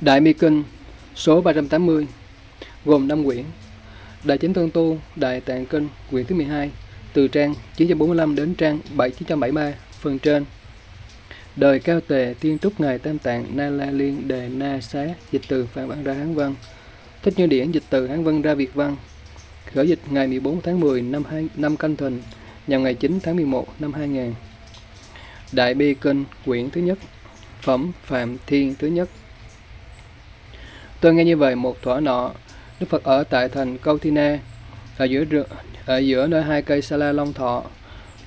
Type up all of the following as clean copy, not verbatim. Đại Bi Kinh số 380 gồm 5 quyển. Đại Chính Tân Tu Đại Tạng Kinh quyển thứ 12 từ trang 945 đến trang 973 phần trên. Đời Cao Tề Tiên Trúc Ngài Tam Tạng Na La Liên Đề Na Xá dịch từ Phạm Văn Ra Hán Văn. Thích Như Điển dịch từ Hán Văn ra Việt Văn. Khởi dịch ngày 14 tháng 10 năm Canh Thìn nhằm ngày 9 tháng 11 năm 2000. Đại Bi Kinh quyển thứ nhất, phẩm Phạm Thiên thứ nhất. Tôi nghe như vậy một thuở nọ, Đức Phật ở tại thành Câu-thi-na, ở giữa nơi hai cây sa la long thọ.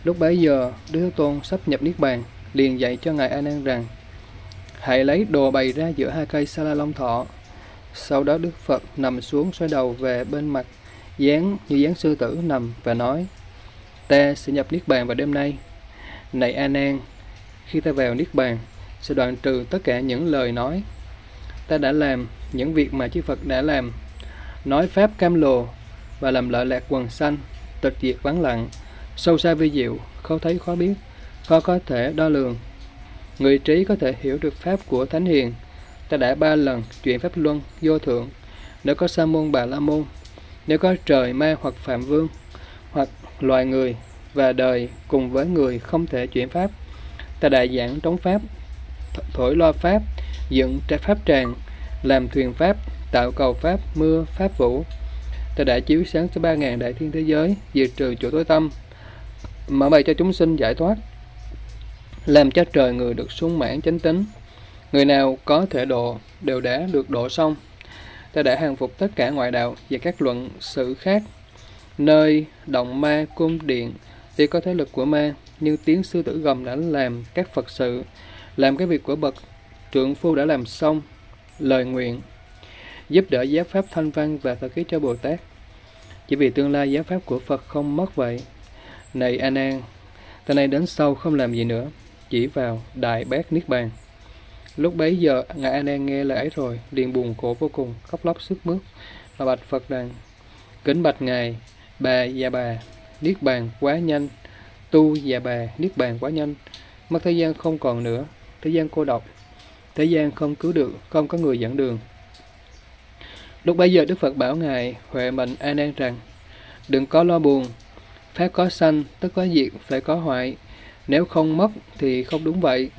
Lúc bấy giờ, Đức Thế Tôn sắp nhập niết bàn, liền dạy cho Ngài A Nan rằng: hãy lấy đồ bày ra giữa hai cây sa la long thọ. Sau đó Đức Phật nằm xuống xoay đầu về bên mặt, dáng như dáng sư tử nằm và nói: ta sẽ nhập niết bàn vào đêm nay. Này A Nan, khi ta vào niết bàn, sẽ đoạn trừ tất cả những lời nói ta đã làm, những việc mà chư Phật đã làm, nói pháp cam lồ và làm lợi lạc quần sanh, tịch diệt vắng lặng, sâu xa vi diệu, khó thấy khó biết, khó có thể đo lường. Người trí có thể hiểu được pháp của thánh hiền. Ta đã 3 lần chuyển pháp luân vô thượng. Nếu có sa môn bà la môn, nếu có trời ma hoặc phạm vương hoặc loài người và đời cùng với người không thể chuyển pháp, ta đã giảng trống pháp, thổi loa pháp, dựng trái pháp tràng, làm thuyền pháp, tạo cầu pháp, mưa pháp vũ. Ta đã chiếu sáng cho 3000 đại thiên thế giới, diệt trừ chỗ tối tâm, mở bày cho chúng sinh giải thoát, làm cho trời người được sung mãn chánh tính. Người nào có thể độ đều đã được độ xong. Ta đã hàng phục tất cả ngoại đạo và các luận sự khác. Nơi động ma cung điện tuy có thế lực của ma, nhưng tiếng sư tử gầm đã làm các Phật sự, làm cái việc của bậc trượng phu đã làm xong lời nguyện, giúp đỡ giáo pháp thanh văn và thật khí cho Bồ Tát. Chỉ vì tương lai giáo pháp của Phật không mất vậy. Này A Nan, ta nay đến sau không làm gì nữa, chỉ vào đại bát niết bàn. Lúc bấy giờ Ngài A Nan nghe lời ấy rồi, liền buồn khổ vô cùng, khóc lóc sướt mướt và bạch Phật rằng: kính bạch Ngài, bà già bà, niết bàn quá nhanh, tu già bà, niết bàn quá nhanh, mất thế gian không còn nữa, thế gian cô độc, thế gian không cứu được, không có người dẫn đường. Lúc bấy giờ Đức Phật bảo Ngài huệ mệnh A Nan rằng: đừng có lo buồn, pháp có sanh, tức có diệt, phải có hoại, nếu không mất thì không đúng vậy.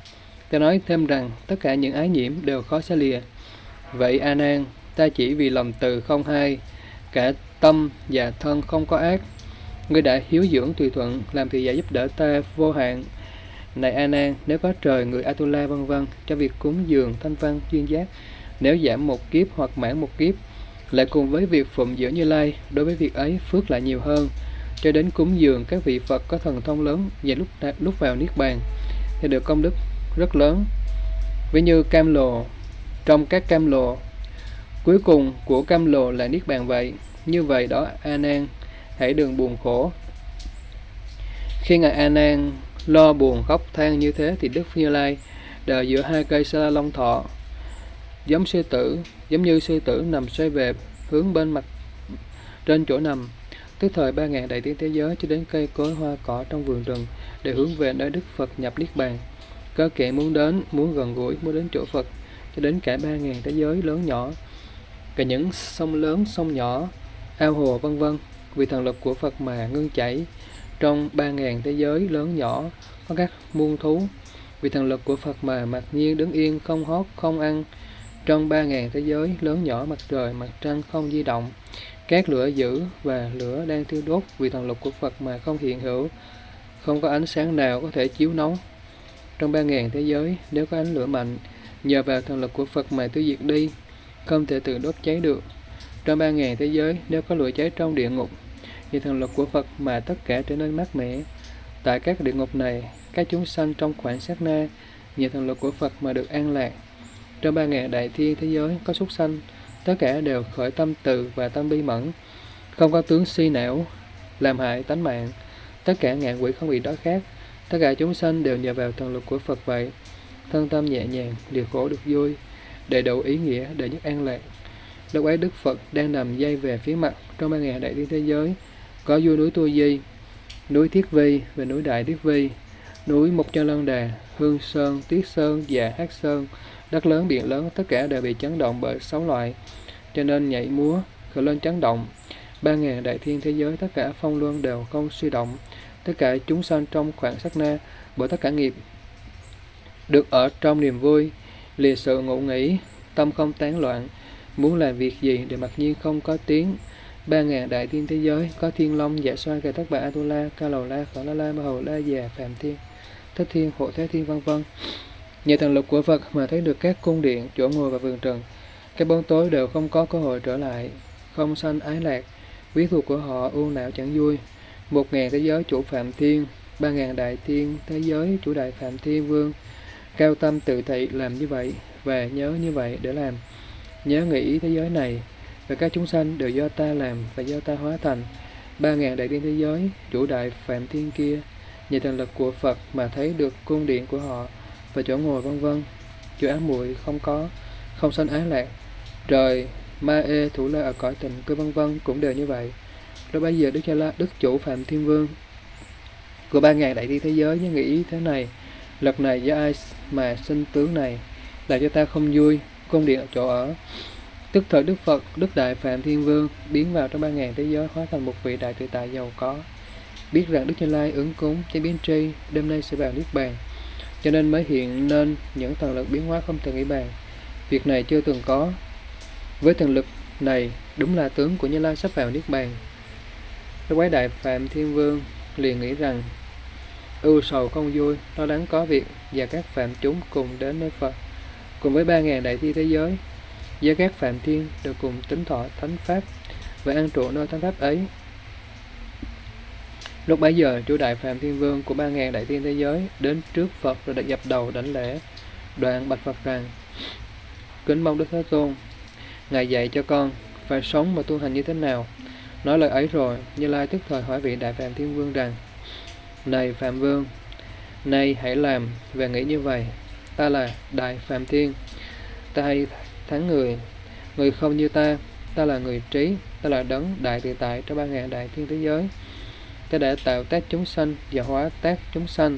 Ta nói thêm rằng tất cả những ái nhiễm đều khó xa lìa. Vậy A Nan, ta chỉ vì lòng từ không hai, cả tâm và thân không có ác, ngươi đã hiếu dưỡng tùy thuận, làm thì giả giúp đỡ ta vô hạn. Này A Nan, nếu có trời người Atula vân vân cho việc cúng dường thanh văn duyên giác, nếu giảm một kiếp hoặc mãn một kiếp, lại cùng với việc phụng dưỡng Như Lai, đối với việc ấy phước lại nhiều hơn, cho đến cúng dường các vị Phật có thần thông lớn và lúc vào niết bàn thì được công đức rất lớn. Ví như cam lồ trong các cam lồ, cuối cùng của cam lồ là niết bàn vậy. Như vậy đó A Nan, hãy đừng buồn khổ. Khi Ngài A Nan lo buồn khóc than như thế thì Đức Như Lai đợi giữa hai cây sa la long thọ, giống như sư tử nằm xoay về hướng bên mặt trên chỗ nằm. Tức thời 3000 đại thiên thế giới cho đến cây cối hoa cỏ trong vườn rừng để hướng về nơi Đức Phật nhập niết bàn. Có kẻ muốn đến, muốn gần gũi, muốn đến chỗ Phật, cho đến cả 3000 thế giới lớn nhỏ, cả những sông lớn, sông nhỏ, ao hồ vân vân, vì thần lực của Phật mà ngưng chảy. Trong 3000 thế giới lớn nhỏ có các muôn thú, vì thần lực của Phật mà mặc nhiên đứng yên, không hót, không ăn. Trong 3000 thế giới lớn nhỏ mặt trời, mặt trăng không di động, các lửa dữ và lửa đang thiêu đốt, vì thần lực của Phật mà không hiện hữu, không có ánh sáng nào có thể chiếu nóng. Trong 3000 thế giới nếu có ánh lửa mạnh, nhờ vào thần lực của Phật mà tiêu diệt đi, không thể tự đốt cháy được. Trong 3000 thế giới nếu có lửa cháy trong địa ngục, vì thần lực của Phật mà tất cả trở nên mát mẻ. Tại các địa ngục này, các chúng sanh trong khoảng sát na, nhờ thần lực của Phật mà được an lạc. Trong 3000 đại thiên thế giới có súc sanh, tất cả đều khởi tâm từ và tâm bi mẫn, không có tướng si não làm hại tánh mạng, tất cả ngạ quỷ không bị đói khát. Tất cả chúng sanh đều nhờ vào thần lực của Phật vậy. Thân tâm nhẹ nhàng, điều khổ được vui, đầy đủ ý nghĩa, đầy nhất an lạc. Lúc ấy Đức Phật đang nằm dây về phía mặt. Trong 3000 đại thiên thế giới có vua núi Tu Di, núi Thiết Vi và núi Đại Thiết Vi, núi Mộc Chân Lân Đà, Hương Sơn, Tiết Sơn và Hắc Sơn, đất lớn, biển lớn, tất cả đều bị chấn động bởi sáu loại, cho nên nhảy múa, khởi lên chấn động. 3.000 đại thiên thế giới, tất cả phong luân đều không suy động, tất cả chúng sanh trong khoảng sát na, bởi tất cả nghiệp, được ở trong niềm vui, lìa sự ngụ nghĩ, tâm không tán loạn, muốn làm việc gì để mặc nhiên không có tiếng. 3.000 đại thiên thế giới, có Thiên Long, Dạ Xoa, Cà Tất Bà, Atula, Ca Lầu La, Khổ La La, Ma Hầu La Già, Phạm Thiên, Thích Thiên, Hộ Thế Thiên, vân vân. Nhờ thần lực của Phật mà thấy được các cung điện, chỗ ngồi và vườn trần, các bóng tối đều không có cơ hội trở lại, không sanh ái lạc, quý thuộc của họ ưu não chẳng vui. 1.000 thế giới chủ Phạm Thiên, 3.000 đại thiên thế giới chủ Đại Phạm Thiên Vương, cao tâm tự thị làm như vậy và nhớ như vậy để làm, nhớ nghĩ thế giới này và các chúng sanh đều do ta làm và do ta hóa thành. 3.000 đại thiên thế giới chủ Đại Phạm Thiên kia, nhờ thần lực của Phật mà thấy được cung điện của họ và chỗ ngồi vân vân, chỗ ám muội không có, không sanh ái lạc, trời ma ê thủ la ở cõi tình cư vân vân cũng đều như vậy. Rồi bây giờ Đức Cha La, Đức chủ Phạm Thiên Vương của 3.000 đại thiên thế giới nhớ nghĩ thế này, lực này do ai mà sinh tướng này, làm cho ta không vui, cung điện ở chỗ ở. Tức thời Đức Phật, Đức Đại Phạm Thiên Vương biến vào trong 3.000 thế giới, hóa thành một vị đại tự tại giàu có, biết rằng Đức Như Lai ứng cúng chế biến tri, đêm nay sẽ vào niết bàn, cho nên mới hiện nên những thần lực biến hóa không thể nghĩ bàn, việc này chưa từng có. Với thần lực này đúng là tướng của Như Lai sắp vào niết bàn. Đức Quái Đại Phạm Thiên Vương liền nghĩ rằng ưu sầu không vui, lo lắng có việc, và các phạm chúng cùng đến nơi Phật, cùng với 3.000 đại thi thế giới, do các phạm thiên đều cùng tính thọ thánh pháp và ăn trụ nơi thánh pháp ấy. Lúc bấy giờ chủ Đại Phạm Thiên Vương của 3.000 đại thiên thế giới đến trước Phật rồi đặt dập đầu đảnh lễ, đoạn bạch Phật rằng: kính mong Đức Thế Tôn, Ngài dạy cho con phải sống và tu hành như thế nào. Nói lời ấy rồi, Như Lai tức thời hỏi vị Đại Phạm Thiên Vương rằng: này Phạm Vương, nay hãy làm và nghĩ như vậy, ta là Đại Phạm Thiên, ta hay thắng người, người không như ta, ta là người trí, ta là đấng đại tự tại trong 3.000 đại thiên thế giới. Ta đã tạo tác chúng sanh và hóa tác chúng sanh,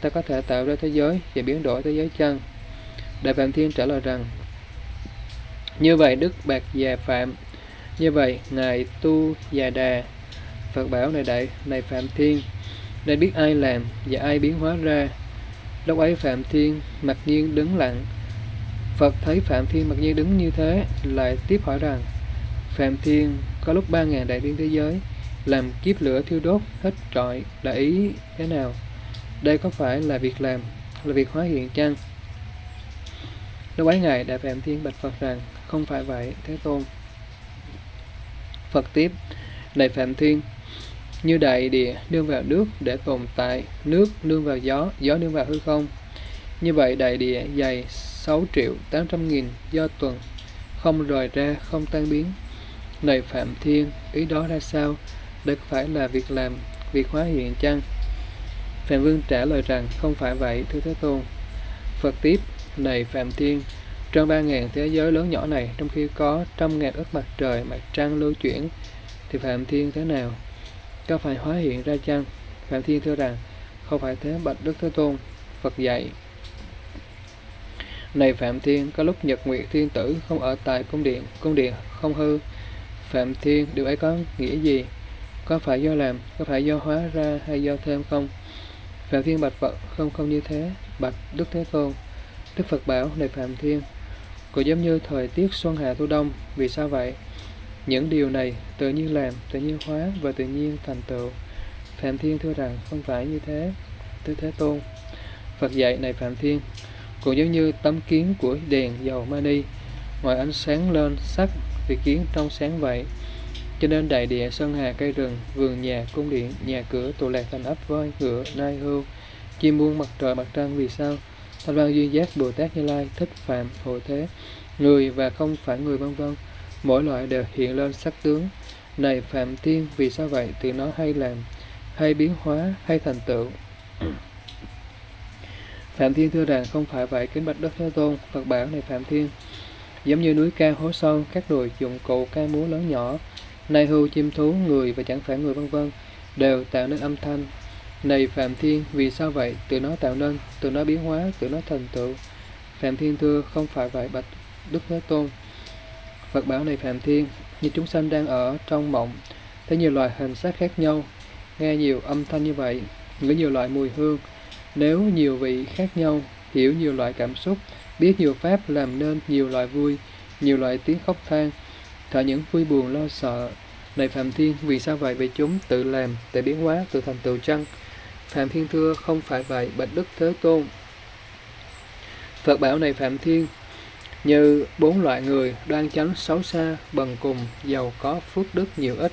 ta có thể tạo ra thế giới và biến đổi thế giới chăng? Đại Phạm Thiên trả lời rằng: như vậy Đức Bạc Già Phạm, như vậy Ngài Tu Già Đà. Phật bảo: này Phạm Thiên, để biết ai làm và ai biến hóa ra. Lúc ấy Phạm Thiên mặc nhiên đứng lặng. Phật thấy Phạm Thiên mặc nhiên đứng như thế, lại tiếp hỏi rằng: Phạm Thiên, có lúc 3.000 đại thiên thế giới làm kiếp lửa thiêu đốt hết trọi, là ý thế nào? Đây có phải là việc làm, là việc hóa hiện chăng? Lúc ấy Ngài Đại Phạm Thiên bạch Phật rằng: không phải vậy, Thế Tôn. Phật tiếp: này Phạm Thiên, như đại địa nương vào nước để tồn tại, nước nương vào gió, gió nương vào hư không, như vậy đại địa dày 6.800.000 do tuần, không rời ra, không tan biến. Này Phạm Thiên, ý đó ra sao? Đây có phải là việc làm, việc hóa hiện chăng? Phạm Vương trả lời rằng: không phải vậy, thưa Thế Tôn. Phật tiếp: này Phạm Thiên, trong 3.000 thế giới lớn nhỏ này, trong khi có trăm ngàn ức mặt trời, mặt trăng lưu chuyển, thì Phạm Thiên thế nào? Có phải hóa hiện ra chăng? Phạm Thiên thưa rằng: không phải thế, bạch Đức Thế Tôn. Phật dạy: này Phạm Thiên, có lúc nhật nguyệt thiên tử không ở tại cung điện không hư. Phạm Thiên, điều ấy có nghĩa gì? Có phải do làm, có phải do hóa ra hay do thêm không? Phạm Thiên bạch Phật: không như thế, bạch Đức Thế Tôn. Đức Phật bảo: này Phạm Thiên, cũng giống như thời tiết xuân hạ thu đông, vì sao vậy? Những điều này tự nhiên làm, tự nhiên hóa và tự nhiên thành tựu. Phạm Thiên thưa rằng: không phải như thế, thưa Thế Tôn. Phật dạy: này Phạm Thiên, cũng giống như tấm kiến của đèn dầu mani, ngoài ánh sáng lên sắc thì kiến trong sáng vậy, cho nên đại địa, sơn hà, cây rừng, vườn nhà, cung điện, nhà cửa, tụ lạc thành ấp, voi ngựa, nai hươu, chim muông, mặt trời, mặt trăng, vì sao? Thanh văn duy giác Bồ Tát Như Lai thích phạm hộ thế, người và không phải người vân vân, mỗi loại đều hiện lên sắc tướng. Này Phạm Thiên, vì sao vậy? Tự nó hay làm, hay biến hóa, hay thành tựu. Phạm Thiên thưa rằng: không phải vậy, kính bạch Đức Thế Tôn. Phật bảo: này Phạm Thiên, giống như núi cao, hố sâu, các đồi, dụng cụ ca múa lớn nhỏ, nai hưu, chim thú, người và chẳng phải người vân vân, đều tạo nên âm thanh. Này Phạm Thiên, vì sao vậy? Tự nó tạo nên, tự nó biến hóa, tự nó thành tựu. Phạm Thiên thưa, không phải vậy bạch Đức Thế Tôn. Phật bảo này Phạm Thiên, như chúng sanh đang ở trong mộng, thấy nhiều loại hình sắc khác nhau, nghe nhiều âm thanh như vậy, ngửi nhiều loại mùi hương, nếu nhiều vị khác nhau, hiểu nhiều loại cảm xúc, biết nhiều pháp làm nên nhiều loại vui, nhiều loại tiếng khóc than, thở những vui buồn lo sợ. Này Phạm Thiên, vì sao vậy? Vì chúng tự làm, tự biến hóa, tự thành tựu chăng? Phạm Thiên thưa, không phải vậy bạch Đức Thế Tôn. Phật bảo này Phạm Thiên, như bốn loại người, đoan chánh, xấu xa, bần cùng, giàu có, phước đức nhiều ít,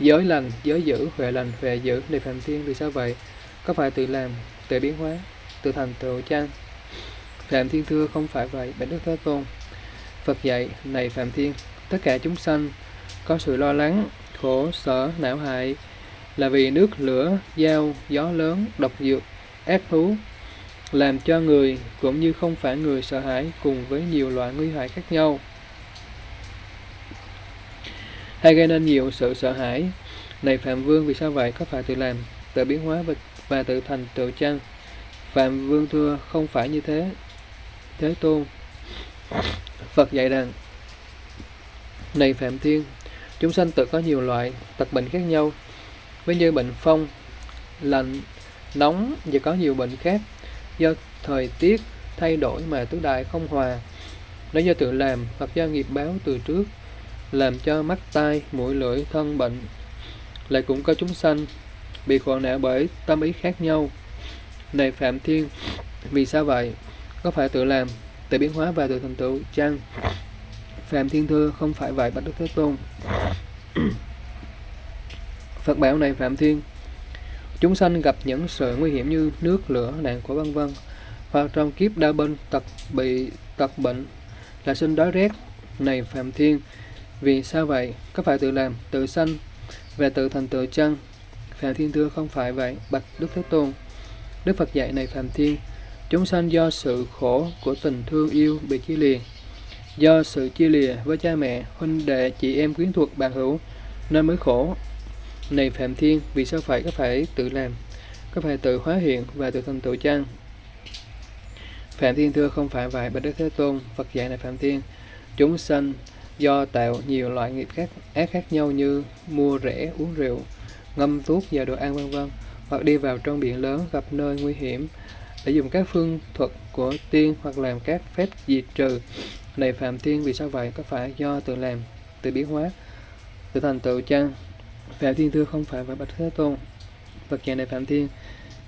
giới lành, giới dữ, huệ lành, huệ dữ. Này Phạm Thiên, vì sao vậy? Có phải tự làm, tự biến hóa, tự thành tựu chăng? Phạm Thiên thưa, không phải vậy bạch Đức Thế Tôn. Phật dạy này Phạm Thiên, tất cả chúng sanh có sự lo lắng, khổ sở, não hại là vì nước, lửa, dao, gió lớn, độc dược, ác thú, làm cho người cũng như không phải người sợ hãi cùng với nhiều loại nguy hại khác nhau, hay gây nên nhiều sự sợ hãi. Này Phạm Vương, vì sao vậy? Có phải tự làm, tự biến hóa và tự thành tựu chăng? Phạm Vương thưa, không phải như thế Thế Tôn. Phật dạy rằng này Phạm Thiên, chúng sanh tự có nhiều loại tật bệnh khác nhau, ví như bệnh phong, lạnh, nóng và có nhiều bệnh khác, do thời tiết thay đổi mà tứ đại không hòa. Nó do tự làm hoặc do nghiệp báo từ trước làm cho mắt, tai, mũi, lưỡi, thân bệnh. Lại cũng có chúng sanh bị khổ não bởi tâm ý khác nhau. Này Phạm Thiên, vì sao vậy? Có phải tự làm, tự biến hóa và tự thành tựu chăng? Phạm Thiên thưa, không phải vậy bạch Đức Thế Tôn. Phật bảo này Phạm Thiên, chúng sanh gặp những sự nguy hiểm như nước, lửa, nạn của vân vân, hoặc trong kiếp đau bên tật bệnh là sinh đói rét. Này Phạm Thiên, vì sao vậy? Có phải tự làm, tự sanh và tự thành tựu chăng? Phạm Thiên thưa, không phải vậy bạch Đức Thế Tôn. Đức Phật dạy này Phạm Thiên, chúng sanh do sự khổ của tình thương yêu bị chia lìa, do sự chia lìa với cha mẹ, huynh đệ, chị em, quyến thuộc, bạn hữu nên mới khổ. Này Phạm Thiên, vì sao phải? Có phải tự làm, có phải tự hóa hiện và tự thành tựu chăng? Phạm Thiên thưa, không phải vậy bạch Đức Thế Tôn. Phật dạy này Phạm Thiên, chúng sanh do tạo nhiều loại nghiệp ác khác nhau như mua rẻ, uống rượu, ngâm thuốc và đồ ăn v.v. hoặc đi vào trong biển lớn gặp nơi nguy hiểm để dùng các phương thuật của tiên hoặc làm các phép diệt trừ. Này Phạm Thiên, vì sao vậy? Có phải do tự làm, tự biến hóa, tự thành tựu chăng? Phạm Thiên thưa, không phải vậy bạch Thế Tôn. Phật dạy này Phạm Thiên,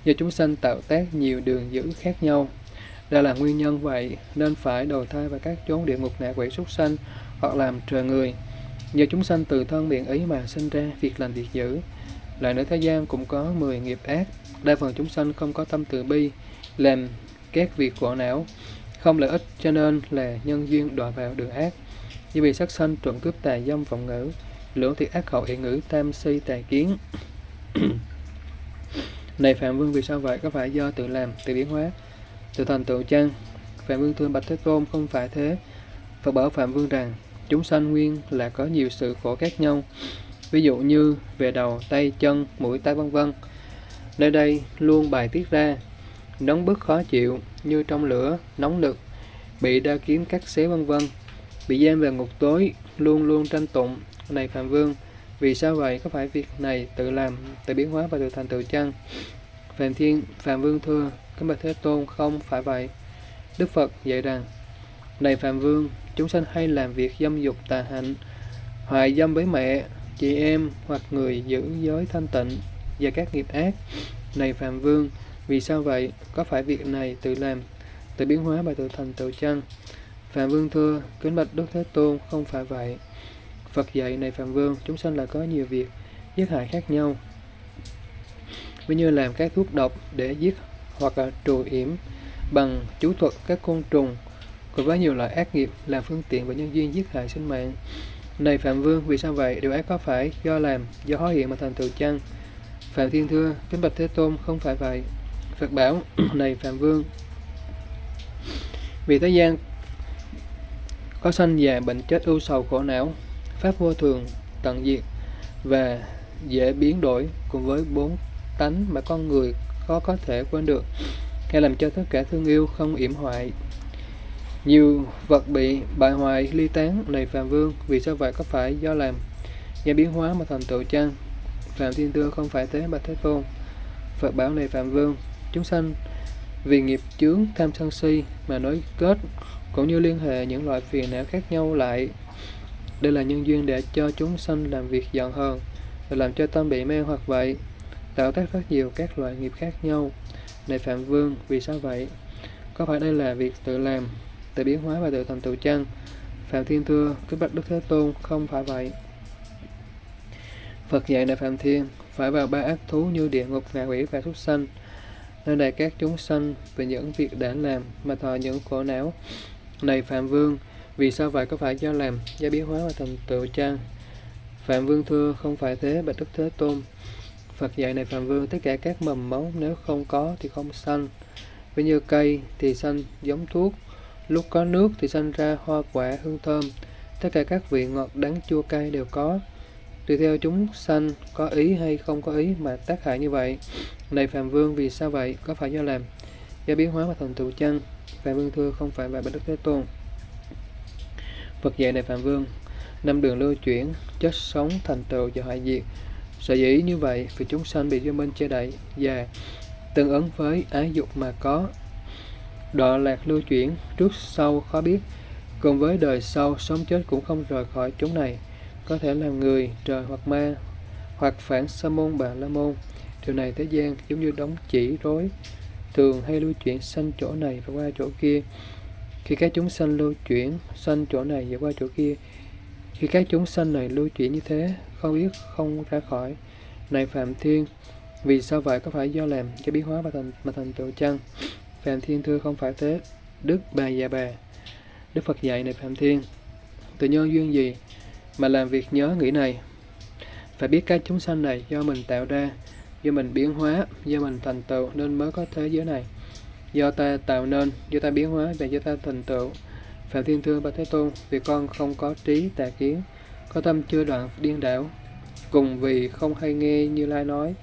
do chúng sanh tạo tác nhiều đường dữ khác nhau, đó là nguyên nhân vậy nên phải đầu thai vào các chốn địa ngục, ngạ quỷ, súc sanh hoặc làm trời người. Do chúng sanh từ thân miệng ý mà sinh ra việc lành, việc dữ. Lại nữa, thế gian cũng có 10 nghiệp ác. Đa phần chúng sanh không có tâm từ bi, làm các việc khổ não, không lợi ích, cho nên là nhân duyên đọa vào đường ác, như bị sát sanh, trộm cướp, tà dâm, vọng ngữ, lưỡng thiệt, ác khẩu, ỷ ngữ, tam si, tà kiến. Này Phạm Vương, vì sao vậy? Có phải do tự làm, tự biến hóa, tự thành tựu chăng? Phạm Vương thưa bạch Thế Tôn, không phải thế. Phật bảo Phạm Vương rằng, chúng sanh nguyên là có nhiều sự khổ khác nhau, ví dụ như về đầu, tay, chân, mũi, tai vân vân. Nơi đây luôn bài tiết ra, nóng bức khó chịu như trong lửa, nóng nực, bị đao kiếm cắt xé vân vân, bị giam vào ngục tối, luôn luôn tranh tụng. Này Phạm Vương, vì sao vậy? Có phải việc này tự làm, tự biến hóa và tự thành tựu chăng? Phạm Vương thưa, kính bạch Thế Tôn, không phải vậy. Đức Phật dạy rằng, này Phạm Vương, chúng sanh hay làm việc dâm dục tà hạnh, hoại dâm với mẹ, chị em hoặc người giữ giới thanh tịnh và các nghiệp ác. Này Phạm Vương, vì sao vậy? Có phải việc này tự làm, tự biến hóa và tự thành tựu chăng? Phạm Vương thưa, kính bạch Đức Thế Tôn, không phải vậy. Phật dạy này Phạm Vương, chúng sanh là có nhiều việc giết hại khác nhau, ví như làm các thuốc độc để giết hoặc là trù yểm, bằng chú thuật các côn trùng, cùng với nhiều loại ác nghiệp làm phương tiện và nhân duyên giết hại sinh mạng. Này Phạm Vương, vì sao vậy? Điều ác có phải do làm, do hóa hiện mà thành tựu chăng? Phạm Thiên thưa, kính bạch Thế Tôn, không phải vậy. Phật bảo này Phạm Vương, vì thế gian có sanh già, bệnh chết, ưu sầu, khổ não, pháp vô thường, tận diệt và dễ biến đổi, cùng với 4 tánh mà con người khó có thể quên được, hay làm cho tất cả thương yêu không yểm hoại, Nhiều vật bị bại hoại ly tán, này Phạm Vương, vì sao vậy? Có phải do làm do biến hóa mà thành tựu chăng? Phạm Thiên Tưa, không phải thế bạch Thế Tôn. Phật bảo, này Phạm Vương, chúng sanh vì nghiệp chướng tham sân si mà nối kết cũng như liên hệ những loại phiền não khác nhau lại. Đây là nhân duyên để cho chúng sanh làm việc giận hờn, làm cho tâm bị mê hoặc vậy, tạo tác rất nhiều các loại nghiệp khác nhau. Này Phạm Vương, vì sao vậy? Có phải đây là việc tự làm, tự biến hóa và tự thành tựu chăng? Phạm Thiên Thưa, kính bạch Đức Thế Tôn, không phải vậy. Phật dạy, này Phạm Thiên, phải vào ba ác thú như địa ngục, ngạ quỷ và súc sanh. Nơi này các chúng sanh vì những việc đã làm mà thọ những khổ não. Này Phạm Vương, vì sao vậy? Có phải do làm, do biến hóa và thành tựu chăng? Phạm Vương Thưa, không phải thế bạch Đức Thế Tôn. Phật dạy, này Phạm Vương, tất cả các mầm móng nếu không có thì không sanh. Ví như cây thì sanh giống thuốc, lúc có nước thì sanh ra hoa quả hương thơm. Tất cả các vị ngọt đắng chua cay đều có, tùy theo chúng sanh có ý hay không có ý mà tác hại như vậy. Này Phạm Vương, vì sao vậy? Có phải do làm, do biến hóa mà thành tựu chăng? Phạm Vương Thưa, không phải vậy bạch Đức Thế Tôn. Phật dạy, này Phạm Vương, năm đường lưu chuyển, chết sống, thành tựu và hoại diệt. Sở dĩ như vậy vì chúng sanh bị vô minh che đậy và tương ứng với ái dục mà có. Đọa lạc lưu chuyển, trước sau khó biết, cùng với đời sau sống chết cũng không rời khỏi chúng này. Có thể làm người, trời hoặc ma, hoặc phản sa môn bà la môn. Điều này thế gian giống như đóng chỉ rối, thường hay lưu chuyển sanh chỗ này và qua chỗ kia. Khi các chúng sanh lưu chuyển sanh chỗ này và qua chỗ kia, khi các chúng sanh này lưu chuyển như thế, không biết không ra khỏi. Này Phạm Thiên, vì sao vậy? Có phải do làm, do biến hóa mà thành tựu chăng? Phạm Thiên Thưa, không phải thế Đức Bà Già Bà. Đức Phật dạy, này Phạm Thiên, từ nhân duyên gì mà làm việc nhớ nghĩ này? Phải biết các chúng sanh này do mình tạo ra, do mình biến hóa, do mình thành tựu nên mới có thế giới này. Do ta tạo nên, do ta biến hóa và do ta thành tựu. Phạm Thiên Thưa bạch Thế Tôn, vì con không có trí tà kiến, có tâm chưa đoạn điên đảo, cùng vì không hay nghe Như Lai nói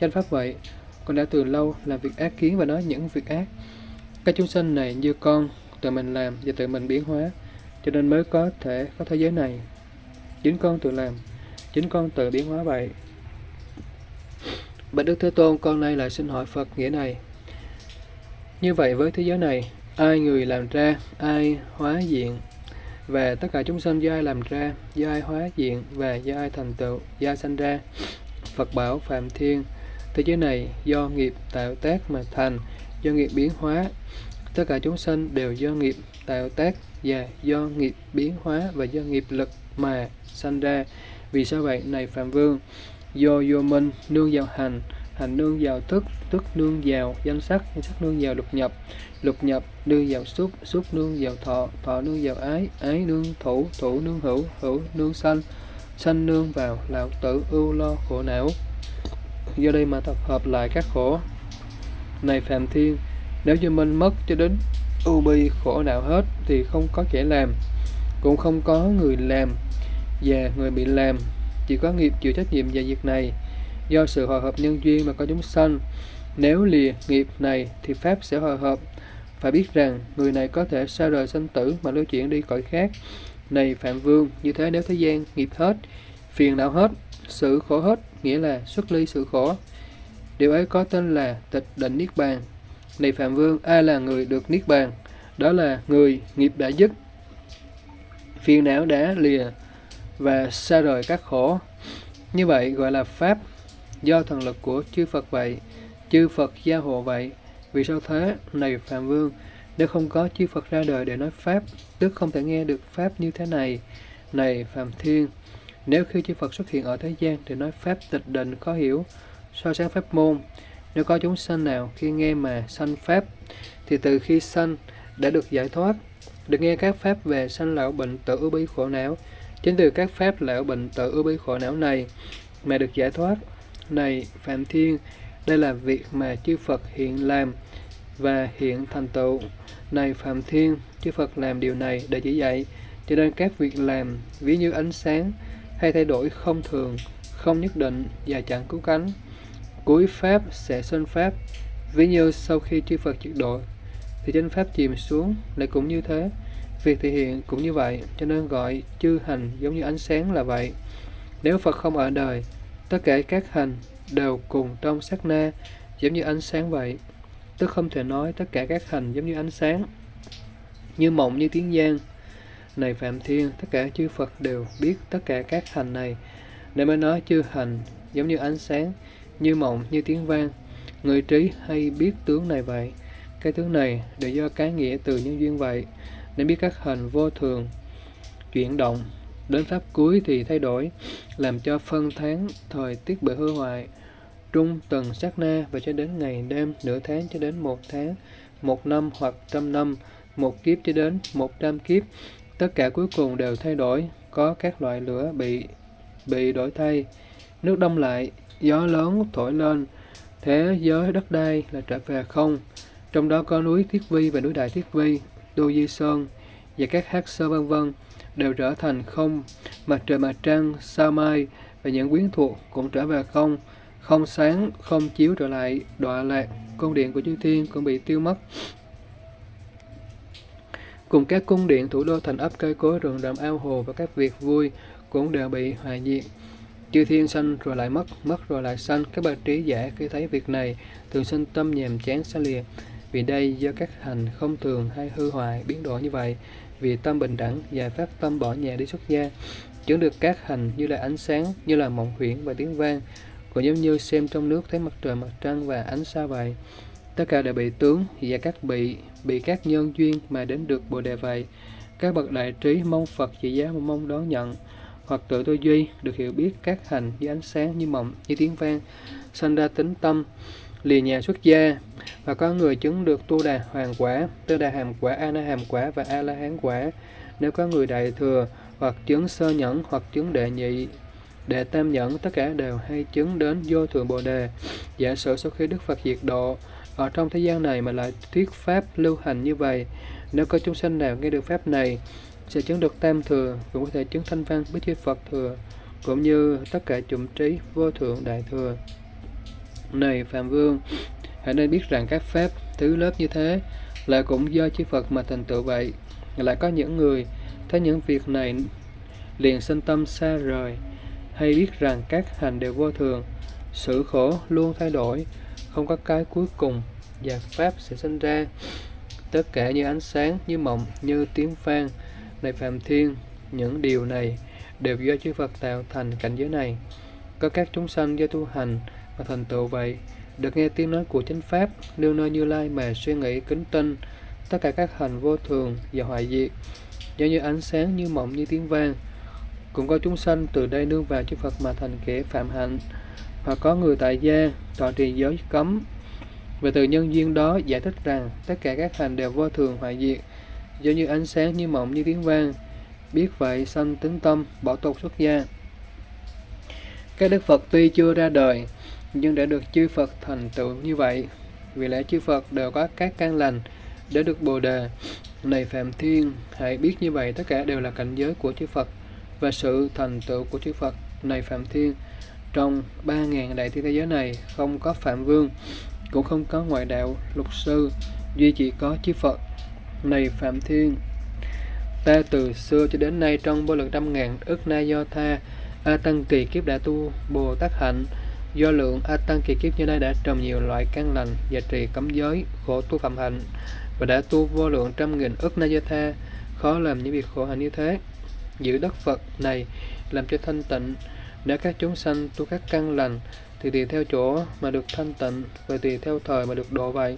chánh pháp vậy, con đã từ lâu làm việc ác kiến và nói những việc ác. Các chúng sanh này như con tự mình làm và tự mình biến hóa, cho nên mới có thể có thế giới này. Chính con tự làm, chính con tự biến hóa vậy. Bạch Đức Thế Tôn, con nay lại xin hỏi Phật nghĩa này. Như vậy với thế giới này, ai người làm ra, ai hóa diện, và tất cả chúng sanh do ai làm ra, do ai hóa diện và do ai thành tựu, do ai sanh ra? Phật bảo, Phạm Thiên, thế giới này do nghiệp tạo tác mà thành, do nghiệp biến hóa. Tất cả chúng sanh đều do nghiệp tạo tác và do nghiệp biến hóa và do nghiệp lực mà sanh ra. Vì sao vậy? Này Phạm Vương, do vô minh nương vào hành, hành nương vào thức, thức nương vào danh sắc nương vào lục nhập nương vào xúc, xúc nương vào thọ, thọ nương vào ái, ái nương thủ, thủ nương hữu, hữu nương sanh, sanh nương vào lão tử ưu lo khổ não. Do đây mà tập hợp lại các khổ. Này Phạm Thiên, nếu như mình mất cho đến ưu bi khổ não hết thì không có kẻ làm, cũng không có người làm và người bị làm, chỉ có nghiệp chịu trách nhiệm về việc này. Do sự hòa hợp nhân duyên mà có chúng sanh, nếu lìa nghiệp này thì pháp sẽ hòa hợp. Phải biết rằng người này có thể xa rời sanh tử mà lưu chuyển đi cõi khác. Này Phạm Vương, như thế nếu thế gian nghiệp hết, phiền não hết, sự khổ hết, nghĩa là xuất ly sự khổ. Điều ấy có tên là tịch định niết bàn. Này Phạm Vương, ai là người được niết bàn? Đó là người nghiệp đã dứt, phiền não đã lìa và xa rời các khổ. Như vậy gọi là pháp. Do thần lực của chư Phật vậy, chư Phật gia hộ vậy. Vì sao thế? Này Phạm Vương, nếu không có chư Phật ra đời để nói pháp, tức không thể nghe được pháp như thế này. Này Phạm Thiên, nếu khi chư Phật xuất hiện ở thế gian để nói pháp tịch định khó hiểu, so sáng pháp môn, nếu có chúng sanh nào khi nghe mà sanh pháp, thì từ khi sanh đã được giải thoát, được nghe các pháp về sanh lão bệnh tử ưu bi khổ não. Chính từ các pháp lão bệnh tử ưu bi khổ não này mà được giải thoát. Này Phạm Thiên, đây là việc mà chư Phật hiện làm và hiện thành tựu. Này Phạm Thiên, chư Phật làm điều này để chỉ dạy, cho nên các việc làm ví như ánh sáng hay thay đổi không thường, không nhất định và chẳng cứu cánh. Cuối pháp sẽ sinh pháp, ví như sau khi chư Phật diệt độ thì chánh pháp chìm xuống lại cũng như thế. Việc thị hiện cũng như vậy, cho nên gọi chư hành giống như ánh sáng là vậy. Nếu Phật không ở đời, tất cả các hành đều cùng trong sát na, giống như ánh sáng vậy. Tức không thể nói tất cả các hành giống như ánh sáng, như mộng, như tiếng giang. Này Phạm Thiên, tất cả chư Phật đều biết tất cả các hành này, để mới nói chư hành giống như ánh sáng, như mộng, như tiếng vang. Người trí hay biết tướng này vậy. Cái tướng này đều do cái nghĩa từ nhân duyên vậy, nên biết các hành vô thường, chuyển động, đến pháp cuối thì thay đổi, làm cho phân tháng, thời tiết bị hư hoại, trung từng sát na và cho đến ngày đêm, nửa tháng cho đến một tháng, một năm hoặc trăm năm, một kiếp cho đến 100 kiếp, tất cả cuối cùng đều thay đổi, có các loại lửa bị đổi thay, nước đông lại, gió lớn thổi lên, thế giới đất đai là trở về không, trong đó có núi Thiết Vi và núi Đại Thiết Vi, Đô Di Sơn và các hắc sơ vân vân đều trở thành không, mặt trời, mặt trăng, sao mai và những quyến thuộc cũng trở về không, không sáng, không chiếu trở lại, đọa lạc, cung điện của chư thiên cũng bị tiêu mất. Cùng các cung điện thủ đô, thành ấp, cây cối, rừng rậm, ao hồ và các việc vui cũng đều bị hoại diệt. Chư thiên sanh rồi lại mất, mất rồi lại sanh. Các bậc trí giả khi thấy việc này thường sinh tâm nhàm chán xa lìa. Vì đây do các hành không thường hay hư hoại biến đổi như vậy, vì tâm bình đẳng và phát tâm bỏ nhà đi xuất gia, chứng được các hành như là ánh sáng, như là mộng huyễn và tiếng vang, cũng giống như xem trong nước thấy mặt trời, mặt trăng và ánh sao vậy. Tất cả đều bị tướng và các bị các nhân duyên mà đến được bồ đề vậy. Các bậc đại trí mong Phật chỉ giáo và mong đón nhận, hoặc tự tư duy được hiểu biết các hành như ánh sáng, như mộng, như tiếng vang, sanh ra tính tâm lìa nhà xuất gia. Và có người chứng được tu đà hoàng quả, tư đà hàm quả, a na hàm quả và a la hán quả. Nếu có người đại thừa hoặc chứng sơ nhẫn, hoặc chứng đệ nhị, đệ tam nhẫn, tất cả đều hay chứng đến vô thượng bồ đề. Giả sử sau khi Đức Phật diệt độ ở trong thế gian này mà lại thuyết pháp lưu hành như vậy, nếu có chúng sanh nào nghe được pháp này sẽ chứng được tam thừa, cũng có thể chứng thanh văn, bích chi Phật thừa, cũng như tất cả chủng trí vô thượng đại thừa. Này Phạm Vương, hãy nên biết rằng các pháp thứ lớp như thế lại cũng do chư Phật mà thành tựu vậy. Lại có những người thấy những việc này liền sinh tâm xa rời, hay biết rằng các hành đều vô thường, sự khổ luôn thay đổi, không có cái cuối cùng, và pháp sẽ sinh ra tất cả như ánh sáng, như mộng, như tiếng vang. Này Phạm Thiên, những điều này đều do chư Phật tạo thành cảnh giới này. Có các chúng sanh do tu hành mà thành tựu vậy, được nghe tiếng nói của chánh pháp, nương nơi Như Lai mà suy nghĩ kính tinh. Tất cả các hành vô thường và hoại diệt, giống như ánh sáng, như mộng, như tiếng vang. Cũng có chúng sanh từ đây nương vào chư Phật mà thành kẻ phạm hạnh, hoặc có người tại gia thọ trì giới cấm, và từ nhân duyên đó giải thích rằng tất cả các hành đều vô thường hoại diệt, giống như ánh sáng, như mộng, như tiếng vang. Biết vậy sanh tính tâm bỏ tục xuất gia. Các Đức Phật tuy chưa ra đời nhưng đã được chư Phật thành tựu như vậy, vì lẽ chư Phật đều có các căn lành để được bồ đề. Này Phạm Thiên, hãy biết như vậy tất cả đều là cảnh giới của chư Phật và sự thành tựu của chư Phật. Này Phạm Thiên, trong 3000 đại thiên thế giới này không có Phạm Vương, cũng không có ngoại đạo, luật sư, duy chỉ có chư Phật. Này Phạm Thiên, ta từ xưa cho đến nay trong vô lượng 100.000 ức na do tha a tăng kỳ kiếp đã tu bồ tát hạnh. Do lượng a tăng kỳ kiếp như nay đã trồng nhiều loại căn lành và trì cấm giới, khổ tu phạm hạnh, và đã tu vô lượng 100.000 ức na do tha, khó làm những việc khổ hạnh như thế. Giữ đất Phật này làm cho thanh tịnh. Nếu các chúng sanh tu các căn lành thì tùy theo chỗ mà được thanh tịnh, và tùy theo thời mà được độ vậy.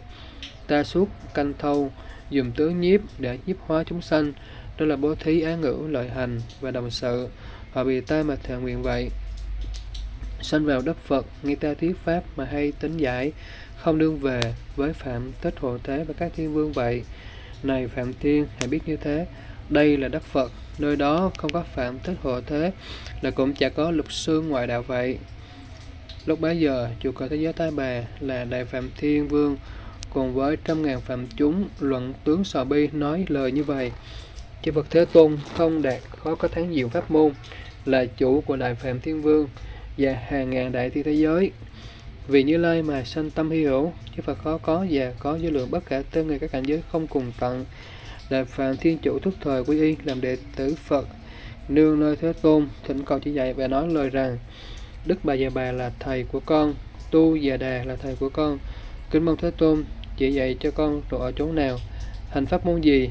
Ta suốt canh thâu dùng tướng nhiếp để nhiếp hóa chúng sanh, đó là bố thí, á ngữ, lợi hành và đồng sự. Họ vì ta mà thề nguyện vậy. Sanh vào đất Phật, nghe ta thuyết pháp mà hay tính giải, không đương về với Phạm Tích Hộ Thế và các thiên vương vậy. Này Phạm Thiên, hãy biết như thế, đây là đất Phật, nơi đó không có Phạm Tích Hộ Thế, là cũng chả có luật sư ngoại đạo vậy. Lúc bấy giờ, chủ cõi thế giới Ta Bà là Đại Phạm Thiên Vương cùng với 100.000 phạm chúng luận tướng Sò Bi nói lời như vậy. Chư Phật Thế Tôn không đạt khó có thắng diệu pháp môn, là chủ của Đại Phạm Thiên Vương và hàng ngàn đại thiên thế giới. Vì Như Lai mà sanh tâm hy hữu, chư Phật khó có và có vô lượng bất khả tư nghị các cảnh giới không cùng tận. Đại Phạm Thiên Chủ thức thời quy y làm đệ tử Phật, nương nơi Thế Tôn thỉnh cầu chỉ dạy và nói lời rằng: Đức Bà Già Bà là thầy của con, Tu Già Đà là thầy của con, kính mong Thế Tôn chỉ dạy cho con trụ ở chỗ nào, hành pháp môn gì.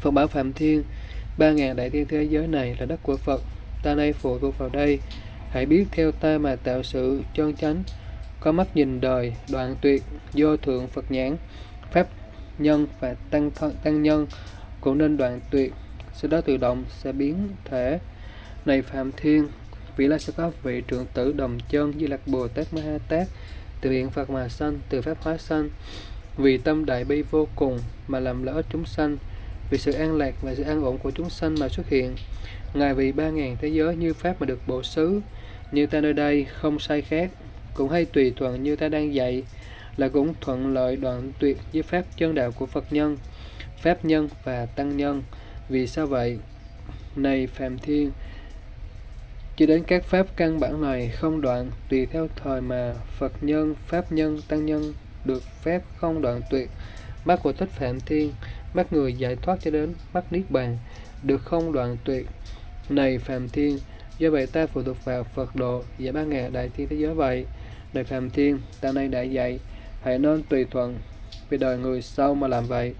Phật bảo Phạm Thiên: 3.000 đại thiên thế giới này là đất của Phật, ta nay phụ thuộc vào đây, hãy biết theo ta mà tạo sự chân chánh, có mắt nhìn đời, đoạn tuyệt vô thượng Phật nhãn, pháp nhân và tăng nhân cũng nên đoạn tuyệt, sau đó tự động sẽ biến thể. Này Phạm Thiên, vị lai sẽ có vị trưởng tử đồng chân Di Lặc Bồ Tát Ma Ha Tát, từ hiện Phật mà sanh, từ pháp hóa sanh, vì tâm đại bi vô cùng mà làm lỡ chúng sanh, vì sự an lạc và sự an ổn của chúng sanh mà xuất hiện. Ngài vì 3.000 thế giới như pháp mà được bổ xứ, như ta nơi đây không sai khác, cũng hay tùy thuận như ta đang dạy, là cũng thuận lợi đoạn tuyệt với pháp chân đạo của Phật nhân, pháp nhân và tăng nhân. Vì sao vậy? Này Phạm Thiên, chỉ đến các pháp căn bản này không đoạn, tùy theo thời mà Phật nhân, pháp nhân, tăng nhân được phép không đoạn tuyệt. Mắt của Thích Phạm Thiên, mắt người giải thoát cho đến mắt Niết Bàn, được không đoạn tuyệt. Này Phạm Thiên, do vậy ta phụ thuộc vào Phật độ và 3.000 đại thiên thế giới vậy. Này Phạm Thiên, ta nay đã dạy, hãy nên tùy thuận vì đời người sau mà làm vậy.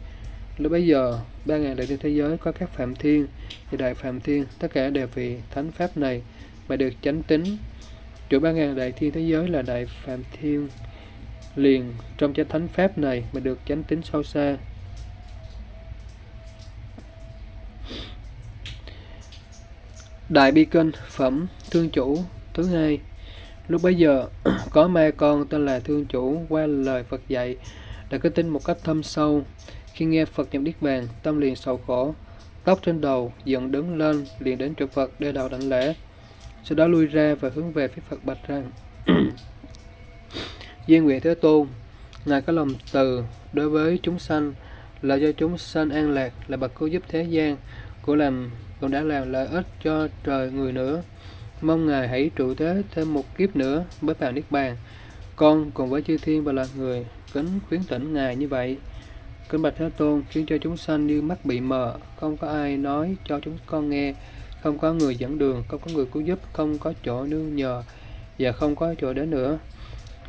Lúc bấy giờ, 3.000 đại thiên thế giới có các Phạm Thiên và Đại Phạm Thiên, tất cả đều vì thánh pháp này mà được chánh tính. Chủ 3.000 đại thiên thế giới là Đại Phạm Thiên liền trong chánh thánh pháp này mà được chánh tính sâu xa. Đại Bi Kinh phẩm Thương Chủ thứ hai. Lúc bấy giờ có ma con tên là Thương Chủ qua lời Phật dạy đã có tin một cách thâm sâu. Khi nghe Phật nhập Niết Bàn, tâm liền sầu khổ, tóc trên đầu dựng đứng lên, liền đến chỗ Phật đeo đầu đảnh lễ. Sau đó lui ra và hướng về phía Phật bạch rằng: Di nguyện Thế Tôn, Ngài có lòng từ đối với chúng sanh, là do chúng sanh an lạc, là bậc cứu giúp thế gian, cũng đã làm lợi ích cho trời người nữa. Mong Ngài hãy trụ thế thêm một kiếp nữa mới vào Niết Bàn. Con cùng với chư thiên và loài người kính khuyến tỉnh Ngài như vậy. Kính bạch Thế Tôn, khiến cho chúng sanh như mắt bị mờ, không có ai nói cho chúng con nghe, không có người dẫn đường, không có người cứu giúp, không có chỗ nương nhờ và không có chỗ đến nữa.